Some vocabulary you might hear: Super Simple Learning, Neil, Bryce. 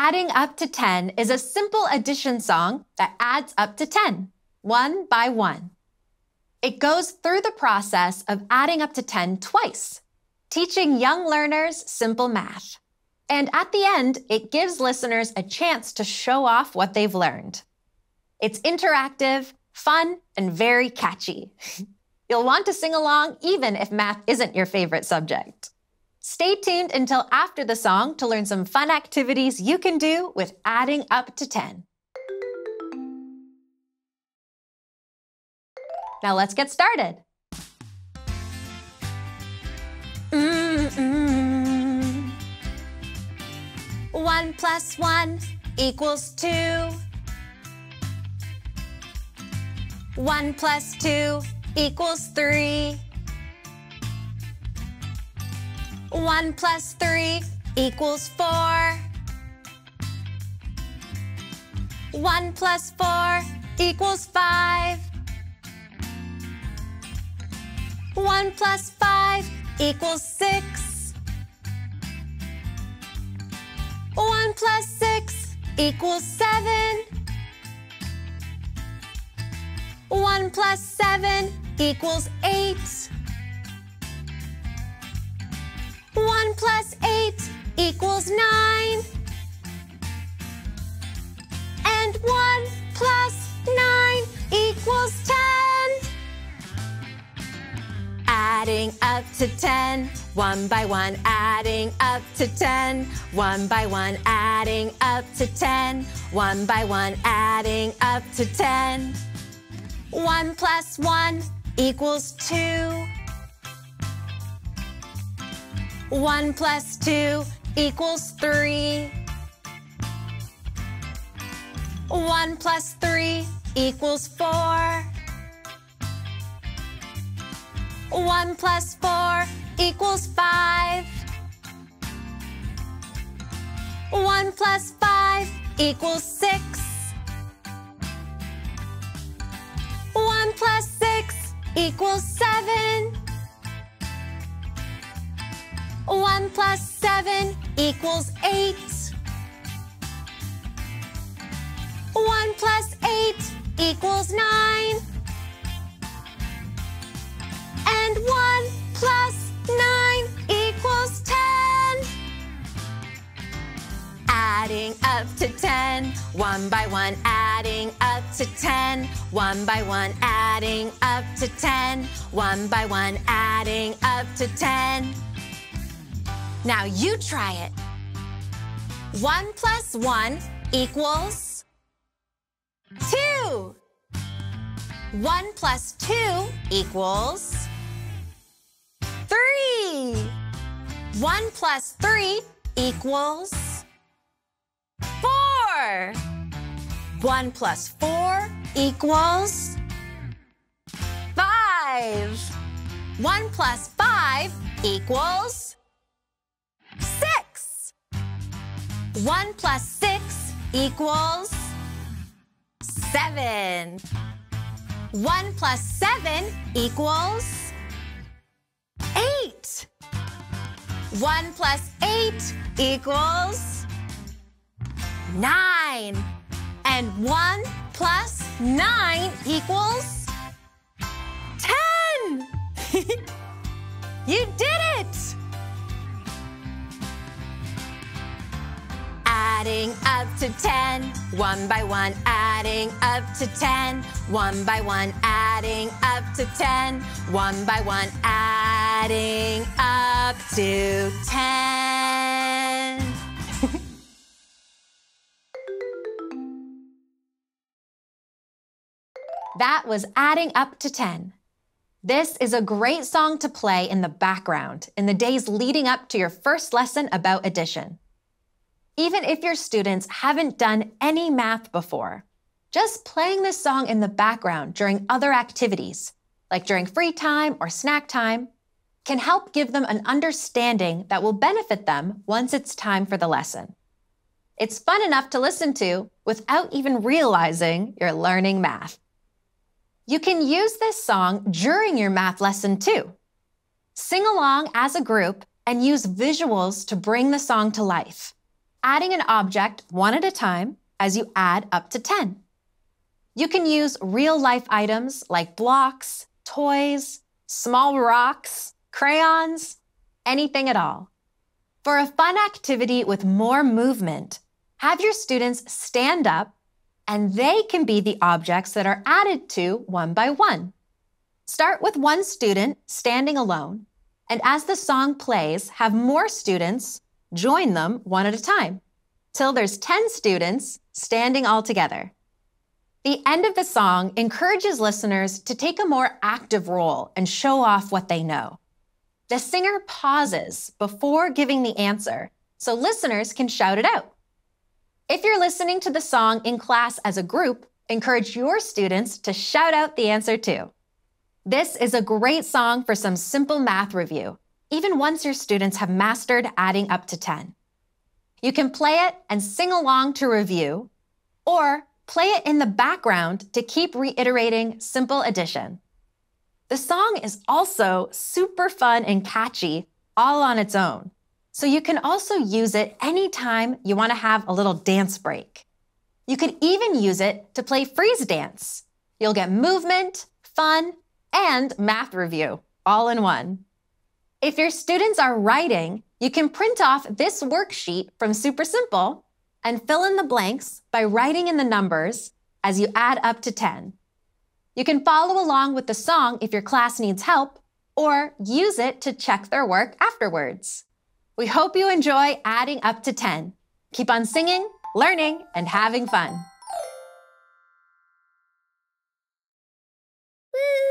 Adding Up to 10 is a simple addition song that adds up to 10, one by one. It goes through the process of adding up to 10 twice, teaching young learners simple math. And at the end, it gives listeners a chance to show off what they've learned. It's interactive, fun, and very catchy. You'll want to sing along even if math isn't your favorite subject. Stay tuned until after the song to learn some fun activities you can do with Adding Up to 10. Now let's get started. One plus one equals two. One plus two equals three. One plus three equals four. One plus four equals five. One plus five equals six. One plus six equals seven. One plus seven equals eight. One plus eight equals nine. And one plus nine equals 10. Adding up to 10, one by one, adding up to 10, one by one, adding up to 10, one by one, adding up to 10. One plus one equals two. One plus two equals three. One plus three equals four. One plus four equals five. One plus five equals six. One plus six equals seven. One plus seven equals eight. One plus eight equals nine. And one plus nine equals 10. Adding up to 10, one by one, adding up to 10, one by one, adding up to 10, one by one, adding up to 10. Now you try it. One plus one equals two. One plus two equals three. One plus three equals four. One plus four equals five. One plus five equals six. One plus six equals seven. One plus seven equals eight. One plus eight equals nine. And one plus nine equals 10. You did it! Adding up to 10, one by one, adding up to 10, one by one, adding up to 10, one by one, adding up to 10. That was Adding Up to 10. This is a great song to play in the background in the days leading up to your first lesson about addition. Even if your students haven't done any math before, just playing this song in the background during other activities, like during free time or snack time, can help give them an understanding that will benefit them once it's time for the lesson. It's fun enough to listen to without even realizing you're learning math. You can use this song during your math lesson too. Sing along as a group and use visuals to bring the song to life. adding an object one at a time as you add up to 10. You can use real-life items like blocks, toys, small rocks, crayons, anything at all. For a fun activity with more movement, have your students stand up and they can be the objects that are added to one by one. Start with one student standing alone, and as the song plays, have more students join them one at a time, till there's 10 students standing all together. The end of the song encourages listeners to take a more active role and show off what they know. The singer pauses before giving the answer, so listeners can shout it out. If you're listening to the song in class as a group, encourage your students to shout out the answer too. This is a great song for some simple math review, even once your students have mastered adding up to 10. You can play it and sing along to review, or play it in the background to keep reiterating simple addition. The song is also super fun and catchy all on its own, so you can also use it anytime you want to have a little dance break. You could even use it to play freeze dance. You'll get movement, fun, and math review all in one. If your students are writing, you can print off this worksheet from Super Simple and fill in the blanks by writing in the numbers as you add up to 10. You can follow along with the song if your class needs help, or use it to check their work afterwards. We hope you enjoy adding up to 10. Keep on singing, learning, and having fun. Woo!